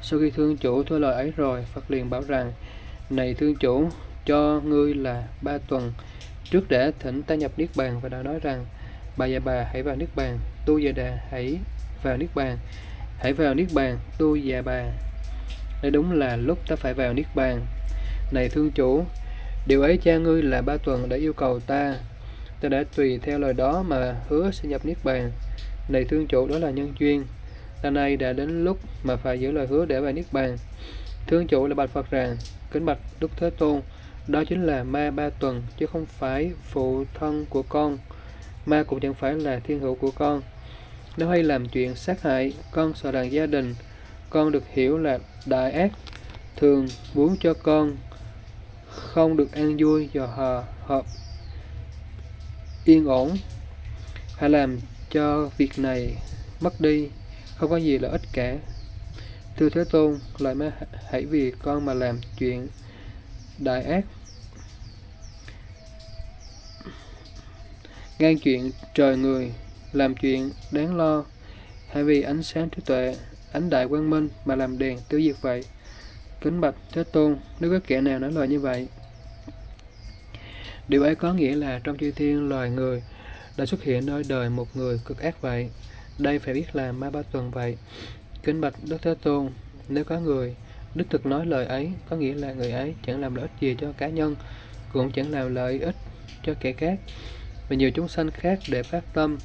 Sau khi Thương Chủ thưa lời ấy rồi, Phật liền bảo rằng: Này Thương Chủ, cho ngươi là 3 tuần. Trước để thỉnh ta nhập Niết Bàn và đã nói rằng: Bà Già Bà hãy vào Niết Bàn, Tu Già Đà hãy vào Niết Bàn, hãy vào Niết Bàn, Tu Già Bà. Đây đúng là lúc ta phải vào Niết Bàn. Này Thương Chủ, điều ấy cha ngươi là 3 tuần đã yêu cầu ta, ta đã tùy theo lời đó mà hứa sẽ nhập Niết Bàn. Này Thương Chủ, đó là nhân duyên, ta nay đã đến lúc mà phải giữ lời hứa để vào Niết Bàn. Thương Chủ là bạch Phật rằng: Kính bạch Đức Thế Tôn, đó chính là ma 3 tuần, chứ không phải phụ thân của con. Ma cũng chẳng phải là thiên hữu của con. Nếu hay làm chuyện sát hại, con sợ rằng gia đình con được hiểu là đại ác, thường muốn cho con không được an vui và hợp yên ổn. Hãy làm cho việc này mất đi, không có gì là ích cả. Thưa Thế Tôn, loài ma hãy vì con mà làm chuyện đại ác, ngang chuyện trời người, làm chuyện đáng lo, hãy vì ánh sáng trí tuệ, ánh đại quang minh mà làm đèn tiêu diệt vậy. Kính bạch Thế Tôn, nếu có kẻ nào nói lời như vậy, điều ấy có nghĩa là trong chư thiên loài người đã xuất hiện nơi đời một người cực ác vậy. Đây phải biết là ma 3 tuần vậy. Kính bạch Đức Thế Tôn, nếu có người đích thực nói lời ấy, có nghĩa là người ấy chẳng làm lợi ích gì cho cá nhân, cũng chẳng làm lợi ích cho kẻ khác và nhiều chúng sanh khác để phát tâm,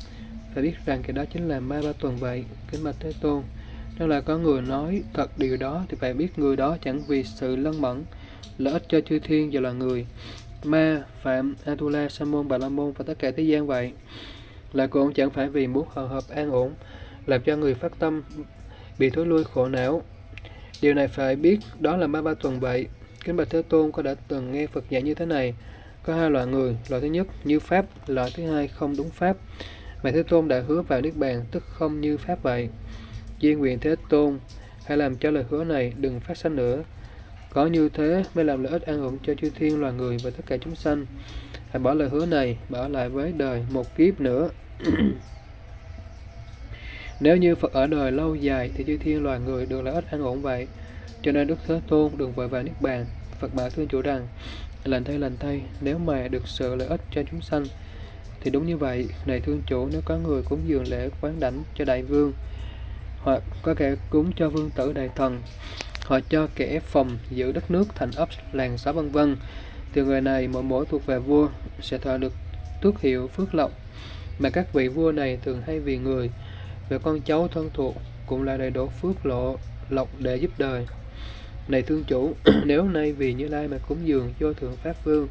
phải biết rằng kẻ đó chính là ma 3 tuần vậy. Kính bạch Thế Tôn, nếu là có người nói thật điều đó thì phải biết người đó chẳng vì sự lân mẫn lợi ích cho chư thiên và là người, ma, phạm, Atula, Sa môn, Bà la môn và tất cả thế gian vậy, là cũng chẳng phải vì muốn hòa hợp an ổn làm cho người phát tâm bị thối lui khổ não. Điều này phải biết đó là ma 3 tuần vậy. Kính bạch Thế Tôn, có đã từng nghe Phật dạy như thế này: có 2 loại người, loại thứ nhất như pháp, loại thứ hai không đúng pháp. Mà Thế Tôn đã hứa vào Niết Bàn tức không như pháp vậy. Di nguyện Thế Tôn, hãy làm cho lời hứa này đừng phát sinh nữa. Có như thế mới làm lợi ích an ổn cho chư thiên, loài người và tất cả chúng sanh. Hãy bỏ lời hứa này, mà ở lại với đời một kiếp nữa. Nếu như Phật ở đời lâu dài thì chư thiên loài người được lợi ích an ổn vậy. Cho nên Đức Thế Tôn đừng vội vã niết bàn. Phật bảo Thương Chủ rằng: lành thay, nếu mà được sự lợi ích cho chúng sanh thì đúng như vậy. Này Thương Chủ, nếu có người cúng dường lễ quán đảnh cho đại vương, hoặc có kẻ cúng cho vương tử đại thần, hoặc cho kẻ phòng giữ đất nước, thành ấp, làng xá vân vân, từ người này mỗi mỗi thuộc về vua sẽ thọ được tước hiệu phước lộc mà các vị vua này thường hay vì người, về con cháu thân thuộc cũng là đầy đủ phước lộ lộc để giúp đời. Này Thương Chủ, nếu nay vì Như Lai mà cúng dường vô thượng pháp vương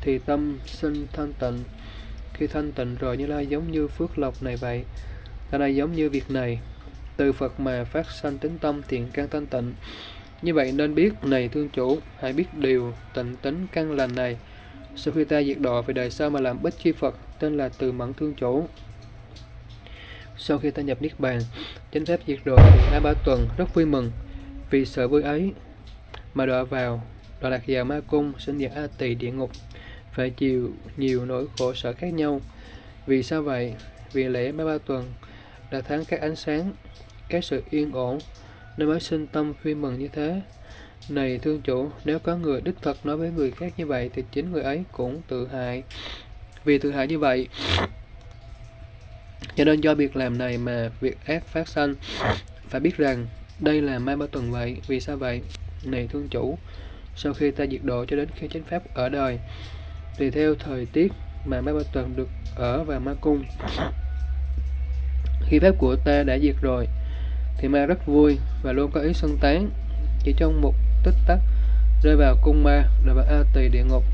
thì tâm sinh thanh tịnh. Khi thanh tịnh rồi, Như Lai giống như phước lộc này vậy. Ta đây giống như việc này, từ Phật mà phát sanh tính tâm thiện căn thanh tịnh. Như vậy nên biết, này Thương Chủ, hãy biết điều tịnh tính căn lành này. Sau khi ta diệt độ về đời sau mà làm bích chi Phật, tên là Từ Mẫn Thương Chủ. Sau khi ta nhập niết bàn, chánh pháp diệt độ thì Ma Ba Tuần rất vui mừng. Vì sợ vui ấy mà đọa vào đọa lạc vào ma cung, sinh diệt A Tỳ địa ngục, phải chịu nhiều nỗi khổ sở khác nhau. Vì sao vậy? Vì lễ Ma Ba Tuần là tháng các ánh sáng, các sự yên ổn, nên mới sinh tâm vui mừng như thế. Này Thương Chủ, nếu có người đích thật nói với người khác như vậy thì chính người ấy cũng tự hại. Vì tự hại như vậy cho nên do việc làm này mà việc ác phát sanh. Phải biết rằng đây là Ma Ba Tuần vậy. Vì sao vậy? Này Thương Chủ, sau khi ta diệt độ cho đến khi chánh pháp ở đời, tùy theo thời tiết mà Ma Ba Tuần được ở vào ma cung. Khi pháp của ta đã diệt rồi thì ma rất vui và luôn có ý sân tán. Chỉ trong một tích tắc rơi vào cung ma, rồi vào A Tỳ địa ngục.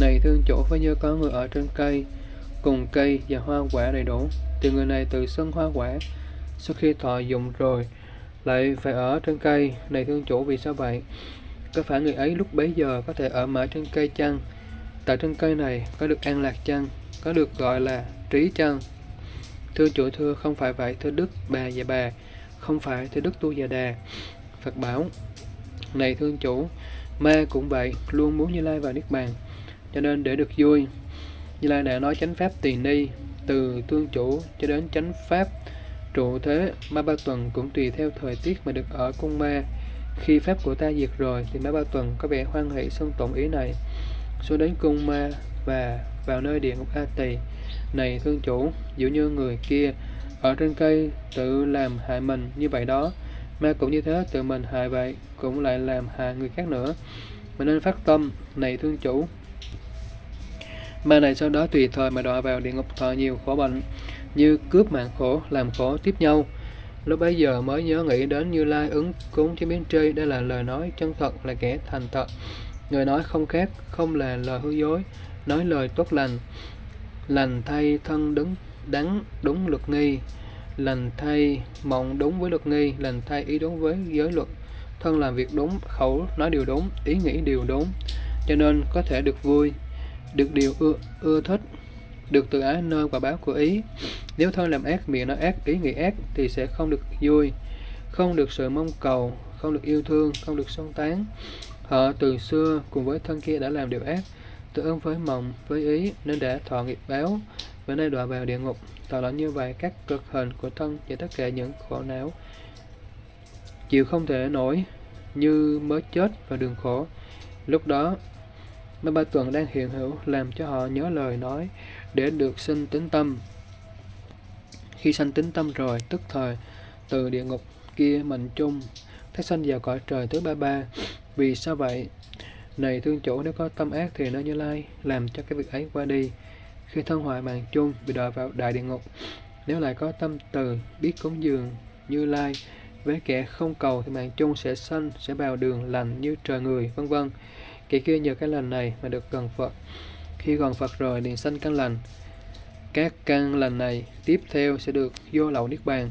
Này Thương Chủ, phải như có người ở trên cây, cùng cây và hoa quả đầy đủ, thì người này tự sân hoa quả, sau khi thọ dụng rồi lại phải ở trên cây. Này Thương Chủ, vì sao vậy? Có phải người ấy lúc bấy giờ có thể ở mãi trên cây chăng? Tại trên cây này có được an lạc chăng? Có được gọi là trí chăng? Thưa Chủ, thưa không phải vậy. Thưa Đức Bà Dạ Bà, không phải. Thưa Đức Tu Già Đà. Phật bảo: này Thương Chủ, ma cũng vậy, luôn muốn Như Lai vào niết bàn, cho nên để được vui, Như Lai đã nói chánh pháp tỳ ni. Từ Thương Chủ cho đến chánh pháp trụ thế, Ma Ba Tuần cũng tùy theo thời tiết mà được ở cung ma. Khi pháp của ta diệt rồi thì Ma Ba Tuần có vẻ hoan hỷ xưng tụng ý này, xuống đến cung ma và vào nơi địa ngục A Tỳ. Này Thương Chủ, dẫu như người kia ở trên cây tự làm hại mình như vậy đó, ma cũng như thế tự mình hại vậy, cũng lại làm hại người khác nữa. Mình nên phát tâm: này Thương Chủ, ma này sau đó tùy thời mà đọa vào địa ngục, thọ nhiều khổ bệnh, như cướp mạng khổ, làm khổ tiếp nhau. Lúc bấy giờ mới nhớ nghĩ đến Như Lai ứng cúng chế biến tri. Đây là lời nói chân thật, là kẻ thành thật, người nói không khác, không là lời hư dối, nói lời tốt lành. Lành thay thân đứng đắn đúng luật nghi, lành thay mộng đúng với luật nghi, lành thay ý đúng với giới luật. Thân làm việc đúng, khẩu nói điều đúng, ý nghĩ điều đúng, cho nên có thể được vui, được điều ưa thích, được tự ái nơi quả báo của ý. Nếu thân làm ác, miệng nói ác, ý nghĩ ác thì sẽ không được vui, không được sự mong cầu, không được yêu thương, không được song tán. Họ từ xưa cùng với thân kia đã làm điều ác, tự ứng với mộng, với ý, nên đã thọ nghiệp báo và nay đọa vào địa ngục. Thọ lãnh như vậy các cực hình của thân và tất cả những khổ não chịu không thể nổi, như mới chết và đường khổ. Lúc đó Ma Ba Tuần đang hiện hữu, làm cho họ nhớ lời nói để được sinh tín tâm. Khi sanh tín tâm rồi, tức thời từ địa ngục kia mệnh chung thác sanh vào cõi trời thứ Ba Ba. Vì sao vậy? Này Thương Chủ, nếu có tâm ác thì nơi Như Lai làm cho cái việc ấy qua đi. Khi thân hoại mạng chung bị đọa vào đại địa ngục. Nếu lại có tâm từ biết cúng dường Như Lai với kẻ không cầu thì mạng chung sẽ sanh, sẽ vào đường lành như trời người, vân vân. Kẻ kia nhờ cái lành này mà được gần Phật. Khi gần Phật rồi liền sanh căn lành. Các căn lành này tiếp theo sẽ được vô lậu niết bàn.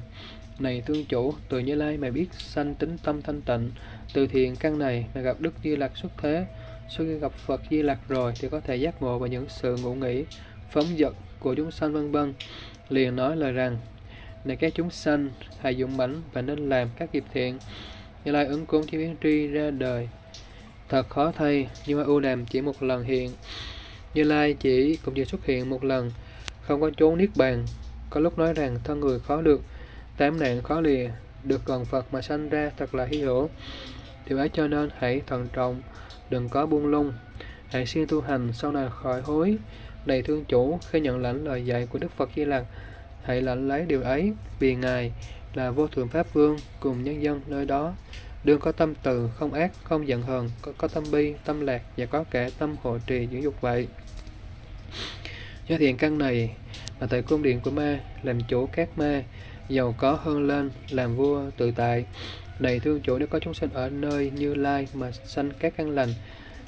Này Thương Chủ, từ Như Lai mà biết sanh tính tâm thanh tịnh, từ thiện căn này mà gặp Đức Di Lặc xuất thế. Sau khi gặp Phật Di Lặc rồi thì có thể giác ngộ vào những sự ngụ nghĩ, phóng dật của chúng sanh vân vân. Liền nói lời rằng: này các chúng sanh, hãy dũng mãnh và nên làm các nghiệp thiện. Như Lai ứng cúng chi biến tri ra đời thật khó thay, nhưng mà ưu đàm chỉ một lần hiện. Như Lai chỉ cũng chỉ xuất hiện một lần, không có chốn niết bàn. Có lúc nói rằng thân người khó được, tám nạn khó lìa, được gần Phật mà sanh ra thật là hy hữu. Điều ấy cho nên hãy thận trọng, đừng có buông lung, hãy siêng tu hành sau này khỏi hối. Này Thương Chủ, khi nhận lãnh lời dạy của Đức Phật Di Lặc, hãy lãnh lấy điều ấy, vì Ngài là vô thượng Pháp Vương cùng nhân dân nơi đó. Đương có tâm từ, không ác, không giận hờn, có tâm bi, tâm lạc và có cả tâm hộ trì dưỡng dục vậy. Do thiện căn này là tại cung điện của ma, làm chủ các ma, giàu có hơn lên, làm vua tự tại. Này Thương Chủ, nếu có chúng sinh ở nơi Như Lai mà sanh các căn lành,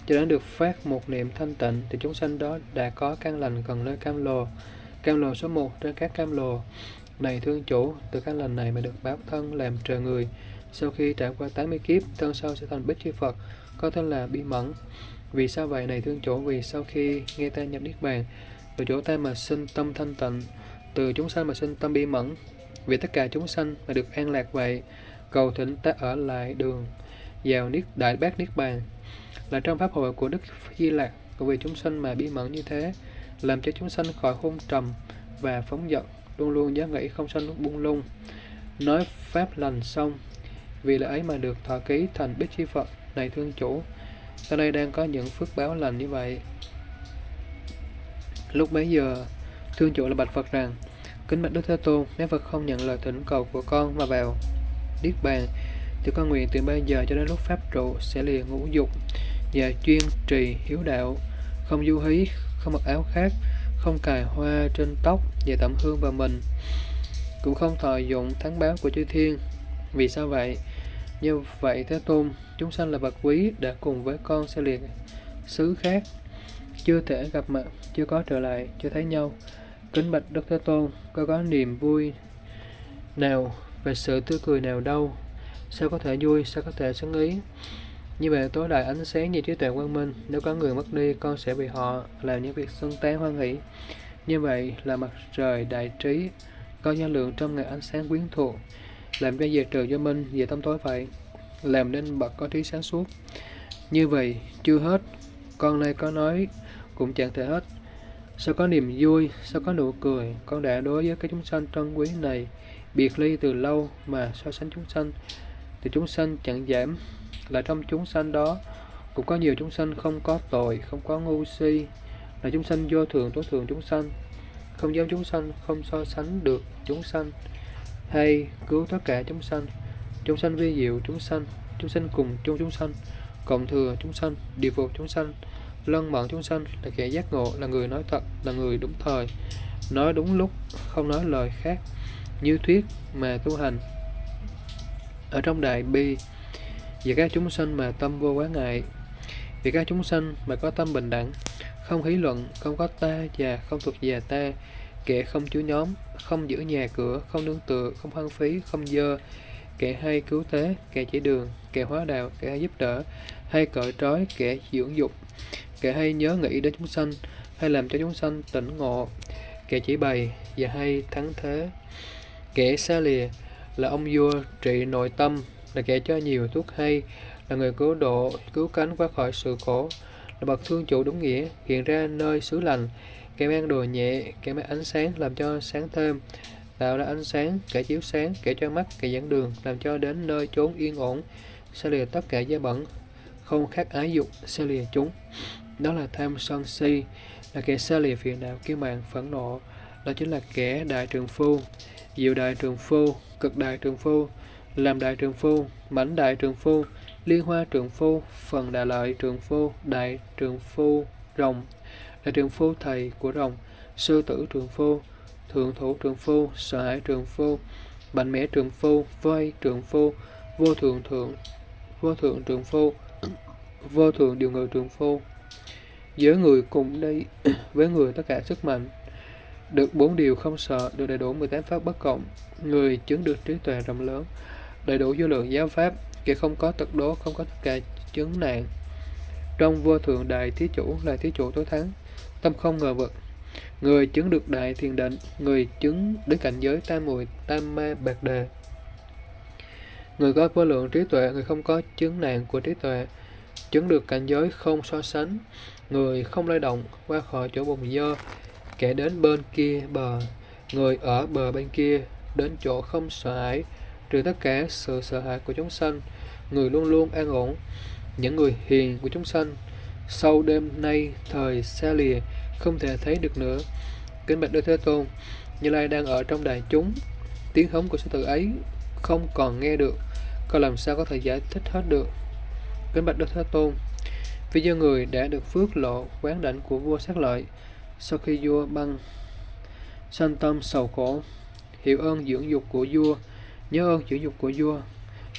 cho đến được phát một niệm thanh tịnh, thì chúng sanh đó đã có căn lành gần nơi cam lồ. Cam lồ số 1 trên các cam lồ. Này Thương Chủ, từ căn lành này mà được báo thân làm trời người. Sau khi trải qua 80 kiếp, thân sau sẽ thành Bích Chi Phật, có tên là Bi Mẫn. Vì sao vậy này Thương Chủ? Vì sau khi nghe ta nhập niết bàn, từ chỗ ta mà sinh tâm thanh tịnh, từ chúng sanh mà sinh tâm bi mẫn, vì tất cả chúng sanh mà được an lạc vậy. Cầu thỉnh ta ở lại đường vào đại bác niết bàn, là trong pháp hội của Đức Di Lặc. Vì chúng sanh mà bi mẫn như thế, làm cho chúng sanh khỏi hôn trầm và phóng dật, luôn luôn giá nghĩ không sanh buông lung, nói pháp lành xong, vì lẽ ấy mà được thọ ký thành Bích Chi Phật. Này Thương Chủ, sau đây đang có những phước báo lành như vậy. Lúc bấy giờ, Thương Chủ là bạch Phật rằng: Kính bạch Đức Thế Tôn, nếu Phật không nhận lời thỉnh cầu của con mà vào niết bàn, thì con nguyện từ bây giờ cho đến lúc pháp trụ sẽ lìa ngũ dục và chuyên trì hiếu đạo, không du hí, không mặc áo khác, không cài hoa trên tóc và tẩm hương vào mình, cũng không thọ dụng thắng báo của chư thiên. Vì sao vậy? Như vậy Thế Tôn, chúng sanh là vật quý đã cùng với con sẽ lìa xứ khác, chưa thể gặp mặt, chưa có trở lại, chưa thấy nhau. Kính bạch Đức Thế Tôn, có niềm vui nào về sự tươi cười nào đâu? Sao có thể vui, sao có thể xứng ý? Như vậy tối đại ánh sáng như trí tuệ quang minh, nếu có người mất đi, con sẽ bị họ làm những việc xưng tán hoan hỷ. Như vậy là mặt trời đại trí, có năng lượng trong ngày ánh sáng quyến thuộc, làm cho diệt trừ cho minh về tâm tối vậy, làm nên bậc có trí sáng suốt. Như vậy chưa hết, con nay có nói cũng chẳng thể hết. Sao có niềm vui, sao có nụ cười, con đã đối với cái chúng sanh trân quý này biệt ly từ lâu mà so sánh chúng sanh, thì chúng sanh chẳng giảm, là trong chúng sanh đó cũng có nhiều chúng sanh không có tội, không có ngu si, là chúng sanh vô thường, tối thường chúng sanh, không giống chúng sanh, không so sánh được chúng sanh, hay cứu tất cả chúng sanh vi diệu chúng sanh cùng chung chúng sanh, cộng thừa chúng sanh, điều phục chúng sanh, lân mận chúng sanh, là kẻ giác ngộ, là người nói thật, là người đúng thời, nói đúng lúc, không nói lời khác, như thuyết mà tu hành. Ở trong Đại Bi, vì các chúng sanh mà tâm vô quá ngại, vì các chúng sanh mà có tâm bình đẳng, không hí luận, không có ta và không thuộc về ta, kẻ không chú nhóm, không giữ nhà cửa, không nương tựa, không hoang phí, không dơ, kẻ hay cứu tế, kẻ chỉ đường, kẻ hóa đạo, kẻ hay giúp đỡ, hay cởi trói, kẻ dưỡng dục, kẻ hay nhớ nghĩ đến chúng sanh, hay làm cho chúng sanh tỉnh ngộ, kẻ chỉ bày và hay thắng thế. Kẻ xa lìa là ông vua trị nội tâm, là kẻ cho nhiều thuốc hay, là người cứu độ, cứu cánh qua khỏi sự khổ, là bậc Thương Chủ đúng nghĩa, hiện ra nơi xứ lành, kẻ mang đồ nhẹ, kẻ mang ánh sáng làm cho sáng thêm, tạo ra ánh sáng, kẻ chiếu sáng, kẻ cho mắt, kẻ dẫn đường, làm cho đến nơi chốn yên ổn, xa lìa tất cả gia bẩn, không khác ái dục, xa lìa chúng. Đó là tham sân si, là kẻ xa lìa phiền não, kiêu mạn, phẫn nộ, đó chính là kẻ đại trường phu, diệu đại trường phu, cực đại trường phu, làm đại trường phu, mãnh đại trường phu, liên hoa trường phu, phần đại lợi trường phu, đại trường phu rồng, đại trường phu thầy của rồng, sư tử trường phu, thượng thủ trường phu, sợ hãi trường phu, mạnh mẽ trường phu, voi trường phu, vô thượng trường phu, vô thượng điều ngự trường phu. Với người cùng đây với người tất cả sức mạnh, được 4 điều không sợ, được đầy đủ 18 pháp bất cộng, người chứng được trí tuệ rộng lớn, đầy đủ vô lượng giáo pháp, kẻ không có tật đố, không có tất cả chứng nạn. Trong vô thượng đại thí chủ là thí chủ tối thắng, tâm không ngờ vực, người chứng được đại thiền định, người chứng đến cảnh giới tam muội, tam ma bạc đề, người có vô lượng trí tuệ, người không có chứng nạn của trí tuệ, chứng được cảnh giới không so sánh, người không lay động, qua khỏi chỗ bùn dơ, kẻ đến bên kia bờ, người ở bờ bên kia, đến chỗ không sợ hãi, trừ tất cả sự sợ hãi của chúng sanh, người luôn luôn an ổn. Những người hiền của chúng sanh sau đêm nay thời xa lìa, không thể thấy được nữa. Kính bạch Đức Thế Tôn, Như Lai đang ở trong đại chúng, tiếng hống của sư tử ấy không còn nghe được, còn làm sao có thể giải thích hết được. Kính bạch Đức Thế Tôn, vì do người đã được phước lộ quán đảnh của vua Sát Lợi, sau khi vua băng sanh tâm sầu khổ, hiểu ơn dưỡng dục của vua, nhớ ơn dưỡng dục của vua,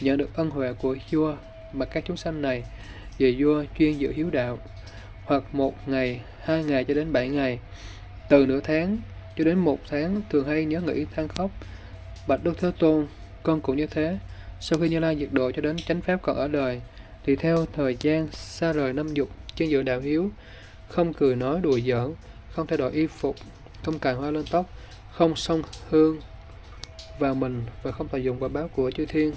nhận được ân huệ của vua, mà các chúng sanh này vì vua chuyên giữ hiếu đạo, hoặc 1 ngày, 2 ngày cho đến 7 ngày, từ nửa tháng cho đến 1 tháng, thường hay nhớ nghĩ than khóc. Bạch Đức Thế Tôn, con cũng như thế. Sau khi Như Lai diệt độ cho đến chánh pháp còn ở đời, thì theo thời gian xa rời năm dục, chuyên giữ đạo hiếu, không cười nói đùa giỡn, không thay đổi y phục, không cài hoa lên tóc, không xông hương vào mình, và không tà dụng quả báo của chư thiên.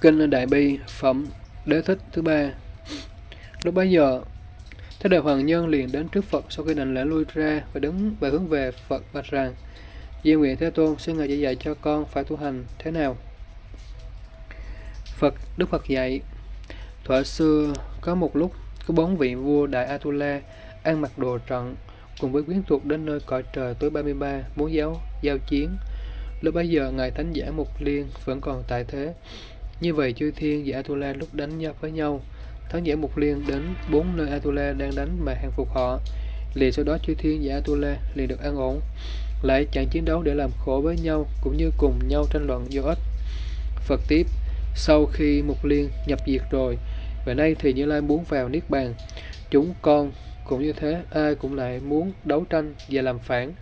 Kinh Đại Bi, phẩm Đế Thích thứ 3. Lúc bấy giờ, Thích Đại Hoàng Nhân liền đến trước Phật, sau khi đành lễ lui ra và đứng và hướng về Phật bạch rằng: Di nguyện Thế Tôn, xin Ngài chỉ dạy cho con phải tu hành thế nào. Đức Phật dạy: Thuở xưa có một lúc, có 4 vị vua Đại Atula ăn mặc đồ trận cùng với quyến thuộc đến nơi cõi trời tối 33 muốn giao chiến. Lúc bấy giờ Ngài Thánh giả Mục Liên vẫn còn tại thế. Như vậy chư thiên và Atula lúc đánh nhau với nhau, Thánh giả Mục Liên đến 4 nơi Atula đang đánh mà hàng phục họ. Liền sau đó chư thiên và Atula liền được an ổn, lại chẳng chiến đấu để làm khổ với nhau, cũng như cùng nhau tranh luận vô ích. Phật tiếp: Sau khi Mục Liên nhập diệt rồi, và nay thì Như Lai muốn vào niết bàn, chúng con cũng như thế, ai cũng lại muốn đấu tranh và làm phản.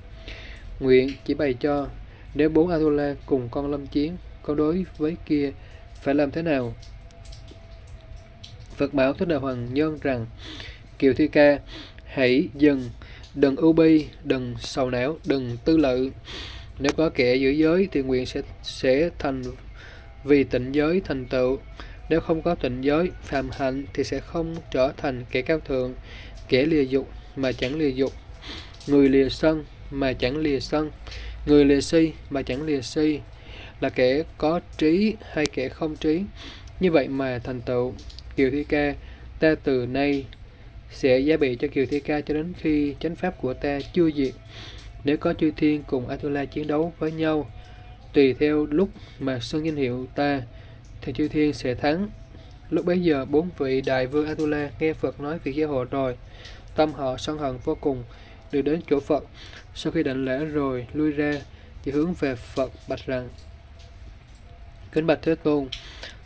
Nguyện chỉ bày cho, nếu 4 Atula cùng con lâm chiến, con đối với kia phải làm thế nào? Phật bảo Thích Đại Hoàng Nhân rằng: Kiều Thi Ca, hãy dừng, đừng ưu bi, đừng sầu não, đừng tư lự. Nếu có kẻ giữ giới thì nguyện sẽ thành vì tịnh giới thành tựu. Nếu không có tịnh giới phạm hạnh thì sẽ không trở thành kẻ cao thượng. Kẻ lìa dục mà chẳng lìa dục, người lìa sân mà chẳng lìa sân, người lìa si mà chẳng lìa si, là kẻ có trí hay kẻ không trí, như vậy mà thành tựu. Kiều Thi Ca, ta từ nay sẽ giá bị cho Kiều Thi Ca cho đến khi chánh pháp của ta chưa diệt. Nếu có chư thiên cùng Atula chiến đấu với nhau, tùy theo lúc mà xưng danh hiệu ta, thì chư thiên sẽ thắng. Lúc bấy giờ 4 vị đại vương Atula nghe Phật nói việc giáo hộ rồi, tâm họ sân hận vô cùng, đều đến chỗ Phật. Sau khi định lễ rồi lui ra, thì hướng về Phật bạch rằng: Kính bạch Thế Tôn,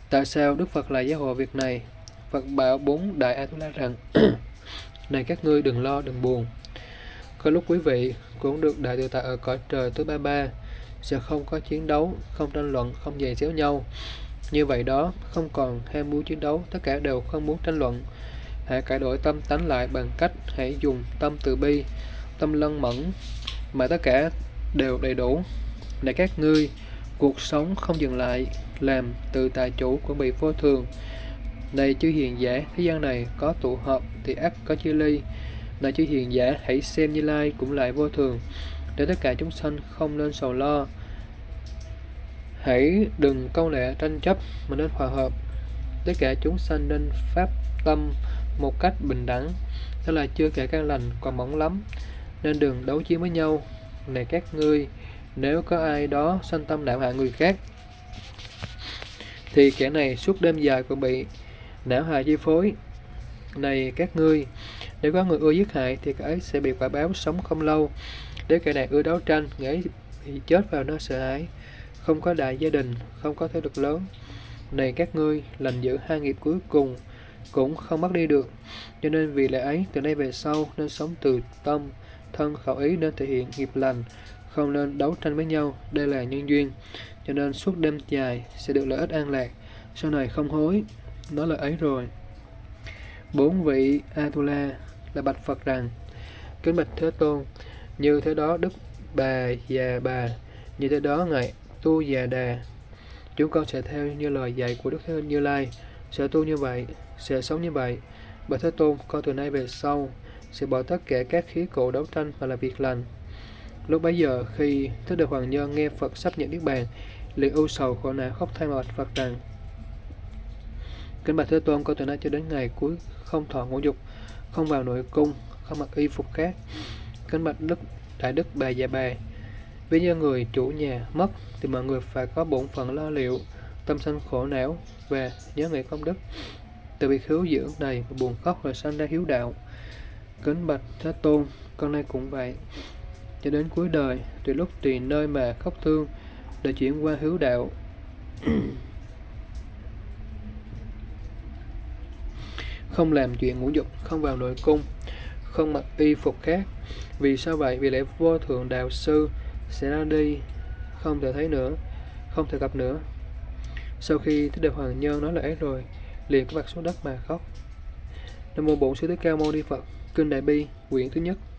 tại sao Đức Phật lại giáo hộ việc này? Phật bảo 4 đại Atula rằng: Này các ngươi đừng lo đừng buồn, có lúc quý vị cũng được đại tự tại ở cõi trời tối 33, sẽ không có chiến đấu, không tranh luận, không giày xéo nhau. Như vậy đó, không còn ham muốn chiến đấu, tất cả đều không muốn tranh luận. Hãy cải đổi tâm tánh lại bằng cách hãy dùng tâm từ bi, tâm lân mẫn, mà tất cả đều đầy đủ. Này các ngươi, cuộc sống không dừng lại, làm từ tại chủ cũng bị vô thường. Này chư hiền giả, thế gian này có tụ hợp thì ắt có chia ly. Này chư hiền giả, hãy xem Như Lai cũng lại vô thường, để tất cả chúng sanh không nên sầu lo. Hãy đừng câu lệ tranh chấp mà nên hòa hợp. Tất cả chúng sanh nên pháp tâm một cách bình đẳng, đó là chưa kể căn lành còn mỏng lắm, nên đừng đấu chiến với nhau. Này các ngươi, nếu có ai đó sanh tâm não hạ người khác, thì kẻ này suốt đêm dài cũng bị não hạ chi phối. Này các ngươi, nếu có người ưa giết hại thì kẻ ấy sẽ bị quả báo sống không lâu. Nếu kẻ này ưa đấu tranh, kẻ ấy bị chết vào nơi sợ hãi, không có đại gia đình, không có thế lực lớn. Này các ngươi, lành giữ 2 nghiệp cuối cùng cũng không mất đi được. Cho nên vì lẽ ấy, từ nay về sau nên sống từ tâm, thân, khẩu, ý, nên thể hiện nghiệp lành, không nên đấu tranh với nhau. Đây là nhân duyên, cho nên suốt đêm dài sẽ được lợi ích an lạc, sau này không hối. Nói lời ấy rồi, 4 vị Atula là bạch Phật rằng: Kính bạch Thế Tôn, như thế đó Đức Bà Già Bà, như thế đó Ngài Tu Già Đà, chúng con sẽ theo như lời dạy của Đức Thế Như Lai, sẽ tu như vậy, sẽ sống như vậy. Bạch Thế Tôn, con từ nay về sau sẽ bỏ tất cả các khí cụ đấu tranh và là việc lành. Lúc bấy giờ, khi Thích Đại Hoàng Nhân nghe Phật sắp nhận niết bàn, liền ưu sầu khổ não khóc than bạch Phật rằng: Kính bạch Thế Tôn, con từ nay cho đến ngày cuối không thọ ngũ dục, không vào nội cung, không mặc y phục khác. Kính bạch Đại Đức Bà Già Bà, vì do người chủ nhà mất thì mọi người phải có bổn phận lo liệu, tâm sanh khổ não và nhớ nghĩ công đức. Từ việc hiếu dưỡng này mà buồn khóc rồi sanh ra hiếu đạo. Kính bạch Thế Tôn, con nay cũng vậy. Cho đến cuối đời, tùy lúc tùy nơi mà khóc thương để chuyển qua hiếu đạo. Không làm chuyện ngũ dục, không vào nội cung, không mặc y phục khác. Vì sao vậy? Vì lẽ vô thượng đạo sư sẽ ra đi, không thể thấy nữa, không thể gặp nữa. Sau khi Thích Đại Hoàng Nhân nói lẽ rồi, liền có mặt xuống đất mà khóc. Nam mô Bổn Sư Thích Ca Mâu Ni Phật. Kinh Đại Bi, quyển thứ nhất.